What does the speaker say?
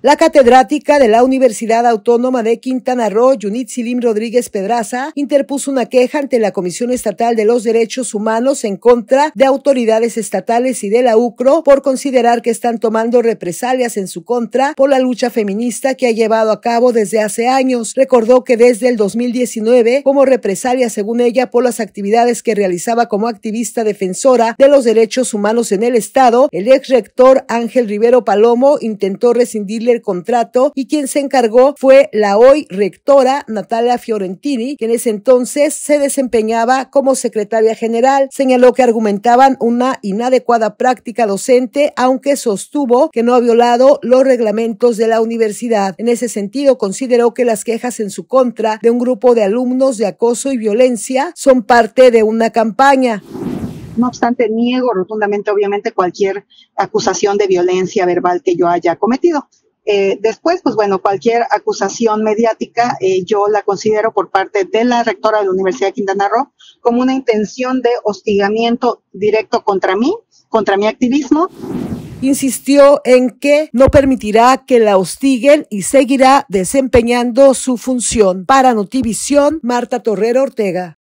La catedrática de la Universidad Autónoma de Quintana Roo, Yunitzilim Rodríguez Pedraza, interpuso una queja ante la Comisión Estatal de los Derechos Humanos en contra de autoridades estatales y de la UCRO por considerar que están tomando represalias en su contra por la lucha feminista que ha llevado a cabo desde hace años. Recordó que desde el 2019, como represalia, según ella, por las actividades que realizaba como activista defensora de los derechos humanos en el Estado, el ex rector Ángel Rivero Palomo intentó rescindirle el contrato, y quien se encargó fue la hoy rectora Natalia Fiorentini, quien en ese entonces se desempeñaba como secretaria general. Señaló que argumentaban una inadecuada práctica docente, aunque sostuvo que no ha violado los reglamentos de la universidad. En ese sentido, consideró que las quejas en su contra de un grupo de alumnos de acoso y violencia son parte de una campaña. No obstante, niego rotundamente, obviamente, cualquier acusación de violencia verbal que yo haya cometido. Después, pues bueno, cualquier acusación mediática yo la considero por parte de la rectora de la Universidad de Quintana Roo como una intención de hostigamiento directo contra mí, contra mi activismo. Insistió en que no permitirá que la hostiguen y seguirá desempeñando su función. Para Notivisión, Marta Torrero Ortega.